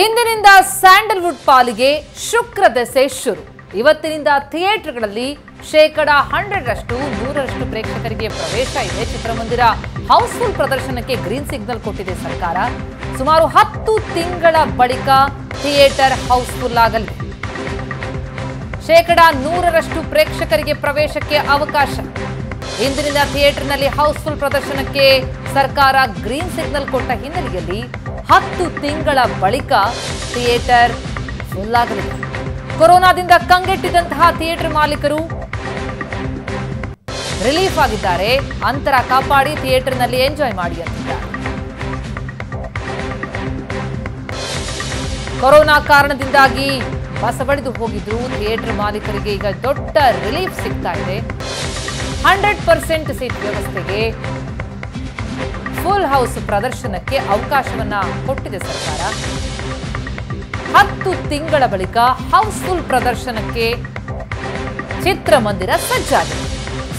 ಇಂದಿನಿಂದ ಸ್ಯಾಂಡಲ್ವುಡ್ ಪಾಲಿಗೆ ಶುಕ್ರ ದೆಸೆ ಶುರು. ಇವತ್ತಿನಿಂದ ಥಿಯೇಟರ್ಗಳಲ್ಲಿ 100% ಪ್ರೇಕ್ಷಕರಿಗೆ ಪ್ರವೇಶ ಇದೆ. ಚಿತ್ರಮಂದಿರ ಹೌಸ್ಫುಲ್ ಪ್ರದರ್ಶನಕ್ಕೆ ಗ್ರೀನ್ ಸಿಗ್ನಲ್ ಕೊಟ್ಟಿದೆ ಸರ್ಕಾರ. ಸುಮಾರು 10 ತಿಂಗಳ ಬಳಿಕ ಥಿಯೇಟರ್ ಹೌಸ್ಫುಲ್ ಆಗಲಿದೆ. 100% ಪ್ರೇಕ್ಷಕರಿಗೆ ಪ್ರವೇಶಕ್ಕೆ ಅವಕಾಶ. ಇಂದಿನಿಂದ ಥಿಯೇಟರ್ನಲ್ಲಿ ಹೌಸ್ಫುಲ್ ಪ್ರದರ್ಶನಕ್ಕೆ ಸರ್ಕಾರ ಗ್ರೀನ್ ಸಿಗ್ನಲ್ ಕೊಟ್ಟ ಹಿನ್ನೆಲೆಯಲ್ಲಿ 10 ತಿಂಗಳ ಬಳಿಕ ಥಿಯೇಟರ್ ಫುಲ್ ಆಗಲಿದೆ. ಕೊರೋನಾದಿಂದ ಕಂಗೆಟ್ಟಿದ್ದಂತಹ ಥಿಯೇಟರ್ ಮಾಲೀಕರು ರಿಲೀಫ್ ಆಗಿದ್ದಾರೆ. ಅಂತರ ಕಾಪಾಡಿ ಥಿಯೇಟರ್ನಲ್ಲಿ ಎಂಜಾಯ್ ಮಾಡಿ ಅಂತಿದ್ದಾರೆ. ಕೊರೋನಾ ಕಾರಣದಿಂದಾಗಿ ಬಸವಳಿದು ಹೋಗಿದ್ರು ಥಿಯೇಟರ್ ಮಾಲೀಕರಿಗೆ ಈಗ ದೊಡ್ಡ ರಿಲೀಫ್ ಸಿಗ್ತಾ ಇದೆ. 100% ಸೀಟ್ ವ್ಯವಸ್ಥೆಗೆ ಫುಲ್ ಹೌಸ್ ಪ್ರದರ್ಶನಕ್ಕೆ ಅವಕಾಶವನ್ನ ಕೊಟ್ಟಿದೆ ಸರ್ಕಾರ. 10 ತಿಂಗಳ ಬಳಿಕ ಹೌಸ್ಫುಲ್ ಪ್ರದರ್ಶನಕ್ಕೆ ಚಿತ್ರಮಂದಿರ ಸಜ್ಜಾಗಿದೆ.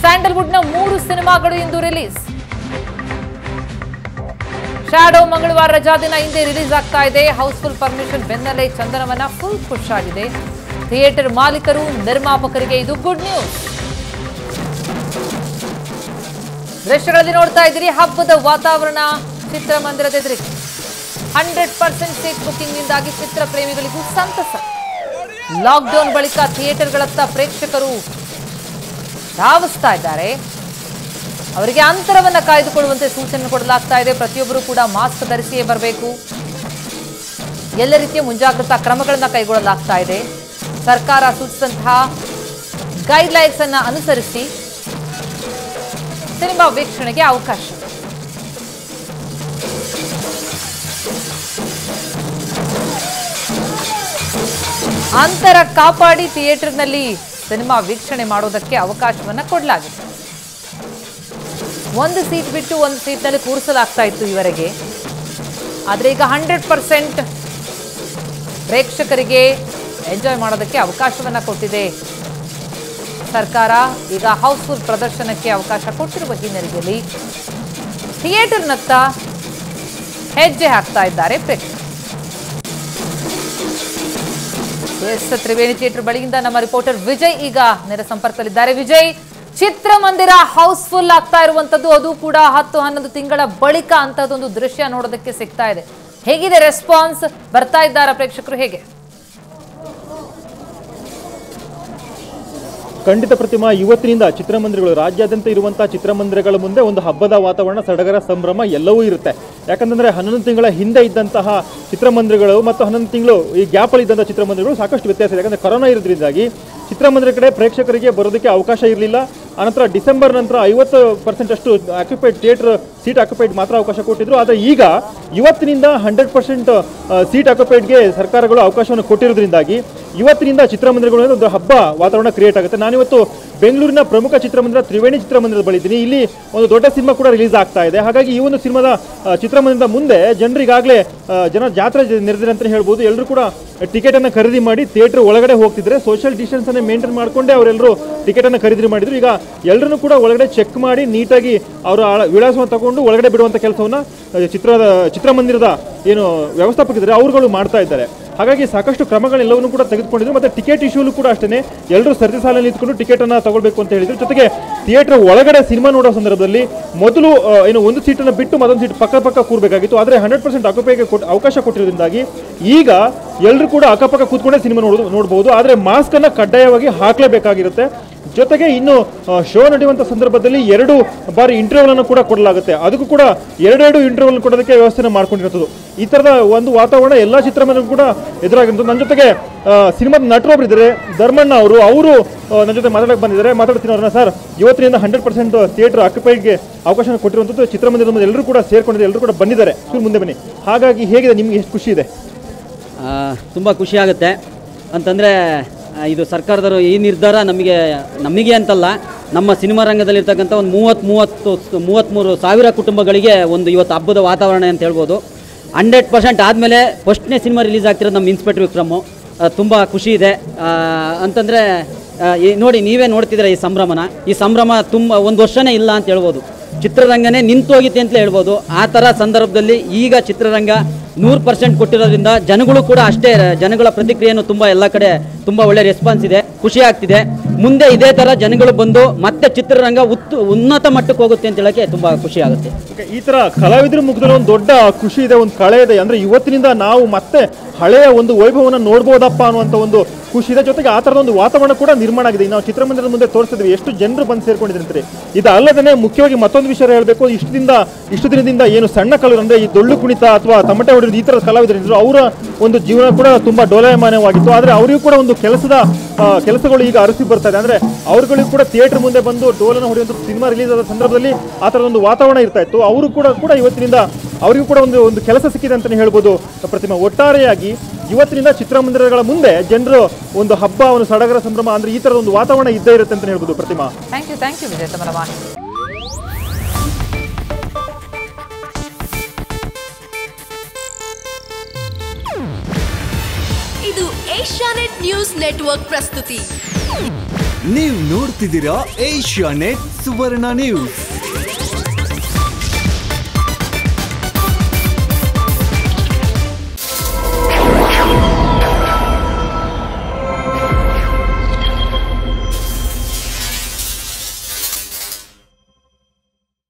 ಸ್ಯಾಂಡಲ್ವುಡ್ನ 3 ಸಿನಿಮಾಗಳು ಇಂದು ರಿಲೀಸ್. ಶ್ಯಾಡೋ ಮಂಗಳವಾರ ರಜಾದಿನ ಹಿಂದೆ ರಿಲೀಸ್ ಆಗ್ತಾ ಇದೆ. ಹೌಸ್ಫುಲ್ ಪರ್ಮಿಷನ್ ಬೆನ್ನಲ್ಲೇ ಚಂದನವನ ಫುಲ್ ಖುಷ್ ಆಗಿದೆ. ಥಿಯೇಟರ್ ಮಾಲೀಕರು, ನಿರ್ಮಾಪಕರಿಗೆ ಇದು ಗುಡ್ ನ್ಯೂಸ್. ದೃಶ್ಯಗಳಲ್ಲಿ ನೋಡ್ತಾ ಇದ್ದೀರಿ ಹಬ್ಬದ ವಾತಾವರಣ ಚಿತ್ರಮಂದಿರದ ಎದುರಿಗೆ. 100% ಸೀಟ್ ಬುಕ್ಕಿಂಗ್ನಿಂದಾಗಿ ಚಿತ್ರ ಪ್ರೇಮಿಗಳಿಗೂ ಸಂತಸ. ಲಾಕ್ಡೌನ್ ಬಳಿಕ ಥಿಯೇಟರ್ಗಳತ್ತ ಪ್ರೇಕ್ಷಕರು ಧಾವಿಸ್ತಾ ಇದ್ದಾರೆ. ಅವರಿಗೆ ಅಂತರವನ್ನು ಕಾಯ್ದುಕೊಳ್ಳುವಂತೆ ಸೂಚನೆ ಕೊಡಲಾಗ್ತಾ ಇದೆ. ಪ್ರತಿಯೊಬ್ಬರೂ ಕೂಡ ಮಾಸ್ಕ್ ಧರಿಸಿಯೇ ಬರಬೇಕು. ಎಲ್ಲ ರೀತಿಯ ಮುಂಜಾಗ್ರತಾ ಕ್ರಮಗಳನ್ನು ಕೈಗೊಳ್ಳಲಾಗ್ತಾ ಇದೆ. ಸರ್ಕಾರ ಸೂಚಿಸಿದಂತಹ ಗೈಡ್ಲೈನ್ಸ್ ಅನ್ನು ಅನುಸರಿಸಿ ಸಿನಿಮಾ ವೀಕ್ಷಣೆಗೆ ಅವಕಾಶ. ಅಂತರ ಕಾಪಾಡಿ ಥಿಯೇಟರ್ನಲ್ಲಿ ಸಿನಿಮಾ ವೀಕ್ಷಣೆ ಮಾಡೋದಕ್ಕೆ ಅವಕಾಶವನ್ನು ಕೊಡಲಾಗಿದೆ. 1 ಸೀಟ್ ಬಿಟ್ಟು 1 ಸೀಟ್ನಲ್ಲಿ ಕೂರಿಸಲಾಗ್ತಾ ಇತ್ತು ಇವರೆಗೆ. ಆದರೆ ಈಗ 100% ಪ್ರೇಕ್ಷಕರಿಗೆ ಎಂಜಾಯ್ ಮಾಡೋದಕ್ಕೆ ಅವಕಾಶವನ್ನು ಕೊಟ್ಟಿದೆ ಸರ್ಕಾರ. ಈಗ ಹೌಸ್ಫುಲ್ ಪ್ರದರ್ಶನಕ್ಕೆ ಅವಕಾಶ ಕೊಟ್ಟಿರುವ ಹಿನ್ನೆಲೆಯಲ್ಲಿ ಥಿಯೇಟರ್ನತ್ತ ಹೆಜ್ಜೆ ಹಾಕ್ತಾ ಇದ್ದಾರೆ ಪ್ರೇಕ್ಷಕರು. ಎಸ್ ತ್ರಿವೇಣಿ ಥಿಯೇಟರ್ ಬಳಿಯಿಂದ ನಮ್ಮ ರಿಪೋರ್ಟರ್ ವಿಜಯ್ ಈಗ ನೇರ ಸಂಪರ್ಕದಲ್ಲಿದ್ದಾರೆ. ವಿಜಯ್, ಚಿತ್ರಮಂದಿರ ಹೌಸ್ಫುಲ್ ಆಗ್ತಾ ಇರುವಂತದ್ದು, ಅದು ಕೂಡ 10-11 ತಿಂಗಳ ಬಳಿಕ ಅಂತದೊಂದು ದೃಶ್ಯ ನೋಡೋದಕ್ಕೆ ಸಿಗ್ತಾ ಇದೆ. ಹೇಗಿದೆ ರೆಸ್ಪಾನ್ಸ್? ಬರ್ತಾ ಇದ್ದಾರಾ ಪ್ರೇಕ್ಷಕರು? ಹೇಗೆ? ಖಂಡಿತ ಪ್ರತಿಮಾ, ಇವತ್ತಿನಿಂದ ಚಿತ್ರಮಂದಿರಗಳು ರಾಜ್ಯಾದ್ಯಂತ ಇರುವಂತಹ ಚಿತ್ರಮಂದಿರಗಳ ಮುಂದೆ ಒಂದು ಹಬ್ಬದ ವಾತಾವರಣ, ಸಡಗರ, ಸಂಭ್ರಮ ಎಲ್ಲವೂ ಇರುತ್ತೆ. ಯಾಕಂತಂದರೆ 11 ತಿಂಗಳ ಹಿಂದೆ ಇದ್ದಂತಹ ಚಿತ್ರಮಂದಿರಗಳು ಮತ್ತು 11 ತಿಂಗಳು ಈ ಗ್ಯಾಪಲ್ಲಿ ಇದ್ದಂಥ ಚಿತ್ರಮಂದಿರಗಳು ಸಾಕಷ್ಟು ವ್ಯತ್ಯಾಸ ಇದೆ. ಯಾಕಂದರೆ ಕೊರೋನಾ ಇರೋದ್ರಿಂದಾಗಿ ಚಿತ್ರಮಂದಿರ ಕಡೆ ಪ್ರೇಕ್ಷಕರಿಗೆ ಬರೋದಕ್ಕೆ ಅವಕಾಶ ಇರಲಿಲ್ಲ. ಆನಂತರ ಡಿಸೆಂಬರ್ ನಂತರ 50%ಅಷ್ಟು ಆಕ್ಯುಪೈಡ್ ಥಿಯೇಟರ್ ಸೀಟ್ ಆಕ್ಯುಪೈಡ್ ಮಾತ್ರ ಅವಕಾಶ ಕೊಟ್ಟಿದ್ರು. ಆದರೆ ಈಗ ಇವತ್ತಿನಿಂದ 100% ಸೀಟ್ ಆಕ್ಯುಪೈಡ್ಗೆ ಸರ್ಕಾರಗಳು ಅವಕಾಶವನ್ನು ಕೊಟ್ಟಿರೋದ್ರಿಂದಾಗಿ ಇವತ್ತಿನಿಂದ ಚಿತ್ರಮಂದಿರಗಳು ಒಂದು ಹಬ್ಬ ವಾತಾವರಣ ಕ್ರಿಯೇಟ್ ಆಗುತ್ತೆ. ನಾನಿವತ್ತು ಬೆಂಗಳೂರಿನ ಪ್ರಮುಖ ಚಿತ್ರಮಂದಿರ ತ್ರಿವೇಣಿ ಚಿತ್ರಮಂದಿರದ ಬಳಿ ಇದ್ದೀನಿ. ಇಲ್ಲಿ ಒಂದು ದೊಡ್ಡ ಸಿನಿಮಾ ಕೂಡ ರಿಲೀಸ್ ಆಗ್ತಾ ಇದೆ. ಹಾಗಾಗಿ ಈ ಒಂದು ಸಿನಿಮಾದ ಚಿತ್ರಮಂದಿರದ ಮುಂದೆ ಜನರಿಗಾಗಲೇ ಜಾತ್ರೆ ನೆರೆದಿದೆ ಅಂತ ಹೇಳ್ಬೋದು. ಎಲ್ಲರೂ ಕೂಡ ಟಿಕೆಟನ್ನು ಖರೀದಿ ಮಾಡಿ ಥಿಯೇಟರ್ ಒಳಗಡೆ ಹೋಗ್ತಿದ್ರೆ ಸೋಷಿಯಲ್ ಡಿಸ್ಟೆನ್ಸನ್ನು ಮೇಂಟೈನ್ ಮಾಡಿಕೊಂಡೇ ಅವರೆಲ್ಲರೂ ಟಿಕೆಟನ್ನು ಖರೀದಿ ಮಾಡಿದ್ರು. ಈಗ ಎಲ್ಲರೂ ಕೂಡ ಒಳಗಡೆ ಚೆಕ್ ಮಾಡಿ ನೀಟಾಗಿ ಅವರ ವಿಳಾಸವನ್ನು ತಗೊಂಡು ಒಳಗಡೆ ಬಿಡುವಂಥ ಕೆಲಸವನ್ನು ಚಿತ್ರಮಂದಿರದ ಏನು ವ್ಯವಸ್ಥಾಪಕರಿದ್ದಾರೆ ಅವರುಗಳು ಮಾಡ್ತಾ ಇದ್ದಾರೆ. ಹಾಗಾಗಿ ಸಾಕಷ್ಟು ಕ್ರಮಗಳೆಲ್ಲವನ್ನೂ ಕೂಡ ತೆಗೆದುಕೊಂಡಿದ್ರು. ಮತ್ತು ಟಿಕೆಟ್ ಇಶ್ಯೂಲು ಕೂಡ ಅಷ್ಟೇ, ಎಲ್ಲರೂ ಸರತಿ ಸಾಲಲ್ಲಿ ನಿಂತ್ಕೊಂಡು ಟಿಕೆಟನ್ನು ತಗೊಳ್ಬೇಕು ಅಂತ ಹೇಳಿದ್ರು. ಜೊತೆಗೆ ಥಿಯೇಟರ್ ಒಳಗಡೆ ಸಿನಿಮಾ ನೋಡೋ ಸಂದರ್ಭದಲ್ಲಿ ಮೊದಲು ಏನು ಒಂದು ಸೀಟನ್ನು ಬಿಟ್ಟು ಮತ್ತೊಂದು ಸೀಟ್ ಪಕ್ಕ ಕೂರಬೇಕಾಗಿತ್ತು. ಆದರೆ 100% ಆಕ್ಯುಪೈಗೆ ಅವಕಾಶ ಕೊಟ್ಟಿರೋದ್ರಿಂದಾಗಿ ಈಗ ಎಲ್ಲರೂ ಕೂಡ ಅಕ್ಕಪಕ್ಕ ಕೂತ್ಕೊಂಡೇ ಸಿನಿಮಾ ನೋಡ್ಬೋದು. ಆದರೆ ಮಾಸ್ಕನ್ನು ಕಡ್ಡಾಯವಾಗಿ ಹಾಕಲೇಬೇಕಾಗಿರುತ್ತೆ. ಜೊತೆಗೆ ಇನ್ನು ಶೋ ನಡೆಯುವಂಥ ಸಂದರ್ಭದಲ್ಲಿ 2 ಬಾರಿ ಇಂಟರ್ವ್ಯೂಲನ್ನು ಕೂಡ ಕೊಡಲಾಗುತ್ತೆ. ಅದಕ್ಕೂ ಕೂಡ 2 ಇಂಟರ್ವ್ಯೂಲ್ ಕೊಡೋದಕ್ಕೆ ವ್ಯವಸ್ಥೆನ ಮಾಡ್ಕೊಂಡಿರೋದು. ಈ ಥರದ ಒಂದು ವಾತಾವರಣ ಎಲ್ಲ ಚಿತ್ರಮಂದಿರಗಳು ಕೂಡ ಎದುರಾಗಿರೋದು. ನನ್ನ ಜೊತೆಗೆ ಸಿನಿಮಾದ ನಟರೊಬ್ರು ಇದ್ದಾರೆ, ಧರ್ಮಣ್ಣ ಅವರು. ಅವರು ನನ್ನ ಜೊತೆ ಮಾತಾಡೋಕ್ಕೆ ಬಂದಿದ್ದಾರೆ. ಮಾತಾಡ್ತೀನಿ ಅವ್ರನ್ನ. ಸರ್, ಇವತ್ತಿನಿಂದ 100% ಥಿಯೇಟರ್ ಆಕ್ಯುಪೈಡ್ಗೆ ಅವಕಾಶ ಕೊಟ್ಟಿರುವಂಥದ್ದು. ಚಿತ್ರಮಂದಿರದ ಮುಂದೆ ಎಲ್ಲರೂ ಕೂಡ ಸೇರ್ಕೊಂಡಿದೆ, ಎಲ್ಲರೂ ಕೂಡ ಬಂದಿದ್ದಾರೆ. ಇವ್ರು ಮುಂದೆ ಬನ್ನಿ. ಹಾಗಾಗಿ ಹೇಗಿದೆ, ನಿಮಗೆ ಎಷ್ಟು ಖುಷಿ ಇದೆ? ತುಂಬ ಖುಷಿ ಆಗುತ್ತೆ. ಅಂತಂದರೆ ಇದು ಸರ್ಕಾರದವರು ಈ ನಿರ್ಧಾರ ನಮಗೆ ಅಂತಲ್ಲ, ನಮ್ಮ ಸಿನಿಮಾ ರಂಗದಲ್ಲಿರ್ತಕ್ಕಂಥ ಒಂದು 33,000 ಕುಟುಂಬಗಳಿಗೆ ಒಂದು ಇವತ್ತು ಹಬ್ಬದ ವಾತಾವರಣ ಅಂತ ಹೇಳ್ಬೋದು. 100% ಆದಮೇಲೆ ಫಸ್ಟ್ನೇ ಸಿನಿಮಾ ರಿಲೀಸ್ ಆಗ್ತಿರೋದು ನಮ್ಮ ಇನ್ಸ್ಪೆಕ್ಟರ್ ವಿಕ್ರಮು. ತುಂಬ ಖುಷಿ ಇದೆ. ಅಂತಂದರೆ ನೋಡಿ, ನೀವೇ ನೋಡ್ತಿದ್ದೀರಾ ಈ ಸಂಭ್ರಮನ. ಈ ಸಂಭ್ರಮ ತುಂಬ ಒಂದು ವರ್ಷನೇ ಇಲ್ಲ ಅಂತ ಹೇಳ್ಬೋದು. ಚಿತ್ರರಂಗನೇ ನಿಂತೋಗಿತ್ತು ಅಂತಲೇ ಹೇಳ್ಬೋದು. ಆ ಥರ ಸಂದರ್ಭದಲ್ಲಿ ಈಗ ಚಿತ್ರರಂಗ 100% ಕೊಟ್ಟಿರೋದ್ರಿಂದ ಜನಗಳು ಕೂಡ ಅಷ್ಟೇ ಜನಗಳ ಪ್ರತಿಕ್ರಿಯೆಯನ್ನು ತುಂಬಾ ಎಲ್ಲ ಕಡೆ ತುಂಬಾ ಒಳ್ಳೆ ರೆಸ್ಪಾನ್ಸ್ ಇದೆ ಖುಷಿ ಆಗ್ತಿದೆ ಮುಂದೆ ಇದೇ ತರ ಜನಗಳು ಬಂದು ಮತ್ತೆ ಚಿತ್ರರಂಗ ಉನ್ನತ ಮಟ್ಟಕ್ಕೆ ಹೋಗುತ್ತೆ ಅಂತ ಹೇಳಕ್ಕೆ ತುಂಬಾ ಖುಷಿ ಆಗುತ್ತೆ ಓಕೆ ಈ ತರ ಕಲಾವಿದರ ಮುಖದಲ್ಲಿ ಒಂದು ದೊಡ್ಡ ಖುಷಿ ಇದೆ ಒಂದು ಕಳೆ ಇದೆ ಅಂದ್ರೆ ಇವತ್ತಿನಿಂದ ನಾವು ಮತ್ತೆ ಹಳೆಯ ಒಂದು ವೈಭವವನ್ನು ನೋಡಬಹುದಪ್ಪ ಅನ್ನುವಂತ ಒಂದು ಖುಷಿ ಇದೆ ಜೊತೆಗೆ ಆ ತರದ ಒಂದು ವಾತಾವರಣ ಕೂಡ ನಿರ್ಮಾಣ ಆಗಿದೆ ನಾವು ಚಿತ್ರಮಂದಿರದ ಮುಂದೆ ತೋರಿಸಿದ್ವಿ ಎಷ್ಟು ಜನರು ಬಂದು ಸೇರಿಕೊಂಡಿದ್ರು ಅಂತಾರೆ ಇದಲ್ಲದೆ ಮುಖ್ಯವಾಗಿ ಮತ್ತೊಂದು ವಿಷಯ ಹೇಳಬೇಕು ಇಷ್ಟು ದಿನದಿಂದ ಏನು ಸಣ್ಣ ಕಲಾವಿದರು ಅಂದ್ರೆ ಈ ಡೊಳ್ಳು ಕುಣಿತ ಅಥವಾ ತಮಟೆ ಹೊಡೆದ ಈ ತರದ ಕಲಾವಿದರು ಇದ್ರು ಅವರ ಒಂದು ಜೀವನ ಕೂಡ ತುಂಬಾ ಡೋಲಾಯಮಾನವಾಗಿತ್ತು ಆದರೆ ಅವರಿಗೂ ಕೂಡ ಒಂದು ಕೆಲಸಗಳು ಈಗ ಅರಸಿ ಬರ್ತಾ ಇದೆ ಅಂದ್ರೆ ಅವರುಗಳಿಗೂ ಕೂಡ ಥಿಯೇಟರ್ ಮುಂದೆ ಬಂದು ಡೋಲನ ಹೊಡೆಯುವಂತ ಸಿನಿಮಾ ರಿಲೀಸ್ ಆದ ಸಂದರ್ಭದಲ್ಲಿ ಆ ತರದ ಒಂದು ವಾತಾವರಣ ಇರ್ತಾ ಇತ್ತು ಅವರು ಕೂಡ ಇವತ್ತಿನಿಂದ ಅವರಿಗೂ ಕೂಡ ಒಂದು ಕೆಲಸ ಸಿಕ್ಕಿದೆ ಅಂತಾನೆ ಹೇಳ್ಬೋದು ಪ್ರತಿಮಾ ಒಟ್ಟಾರೆಯಾಗಿ ಇವತ್ತಿನಿಂದ ಚಿತ್ರಮಂದಿರಗಳ ಮುಂದೆ ಜನರು ಒಂದು ಹಬ್ಬ ಒಂದು ಸಡಗರ ಸಂಭ್ರಮ ಅಂದ್ರೆ ಈ ತರದ ಒಂದು ವಾತಾವರಣ ಇದ್ದೇ ಇರುತ್ತೆ ಅಂತ ಹೇಳ್ಬೋದು ಪ್ರತಿಮಾ ಥ್ಯಾಂಕ್ ಯು ವಿಜಯ ತಮ್ಮ ಮಾಹಿತಿ ಇದು ಏಷ್ಯಾನೆಟ್ ನ್ಯೂಸ್ ನೆಟ್ವರ್ಕ್ ಪ್ರಸ್ತುತಿ ನೀವು ನೋಡ್ತಿದ್ದೀರಾ ಏಷ್ಯಾನೆಟ್ ಸುವರ್ಣ ನ್ಯೂಸ್